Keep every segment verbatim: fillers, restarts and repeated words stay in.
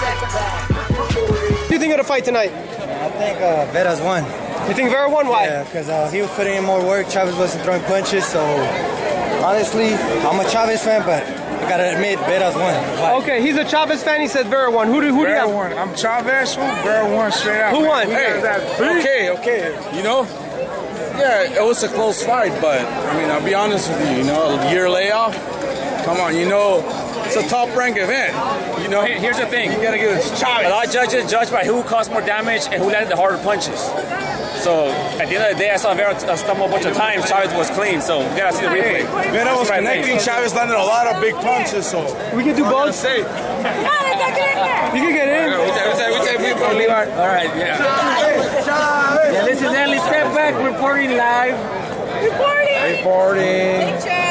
Seckbach. Do you think of the fight tonight? I think uh, Vera's won. You think Vera won? Why? Yeah, because uh, he was putting in more work. Chavez wasn't throwing punches, so honestly, I'm a Chavez fan, but I gotta admit, Vera's won. Like, okay, he's a Chavez fan. He said Vera won. Who do who Vera do you have? Vera won. I'm Chavez. Who? Vera won straight out. Who won? Hey, okay, okay. You know, yeah, it was a close fight, but I mean, I'll be honest with you. You know, a year layoff. Come on, you know, it's a top rank event. You know, hey, here's the thing. You gotta give it to Chavez. A lot of judges judge by who caused more damage and who landed the harder punches. So at the end of the day, I saw Vera stumble a bunch of times. Chavez was clean, so we gotta see the replay. Hey, Vera was connecting. Chavez landed a lot of big punches, so we can do both. Safe. You can get in. All right, yeah. Chavez, Chavez. Yeah, this is Elie Seckbach reporting live. Reporting. Reporting.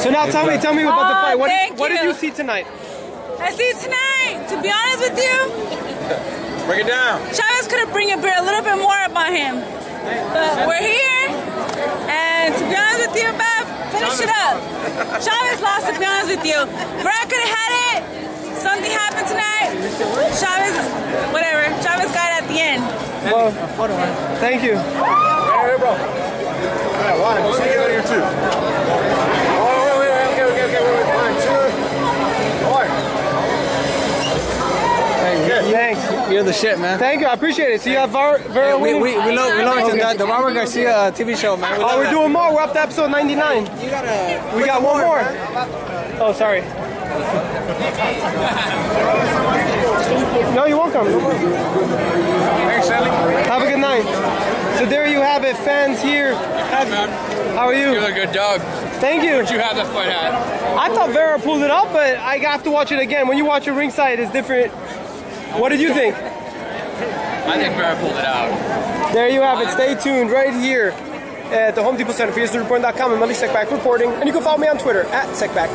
So now tell me, tell me about the fight. What, oh, what did you see tonight? I see tonight, to be honest with you. Break it down. Chavez could have bring a, bit, a little bit more about him. But we're here, and to be honest with you, Bob, finish it up. Chavez lost, to be honest with you. Vera could have had it. Something happened tonight. Chavez, whatever. Chavez got it at the end. Well, thank you. Hey, bro. All right, we'll see you later, too. Thanks. You're the shit, man. Thank you. I appreciate it. So you have Vera Vera yeah, we, we, we love, we love it. Okay. The Robert Garcia uh, T V show, man. We oh, we're that. doing more. We're up to episode ninety-nine. You gotta we got one more. more. Oh, sorry. No, you're welcome. Thanks, Sally. Have a good night. So there you have it, fans here. Have, how are you? You're a good dog. Thank you. But you have that fight hat. I thought Vera pulled it up, but I have to watch it again. When you watch it ringside, it's different. What did you think? I think Vera pulled it out. There you have it. Stay tuned right here at the Home Depot Center for E S new reporting dot com. I'm Elie Seckbach reporting, and you can follow me on Twitter at Seckbach.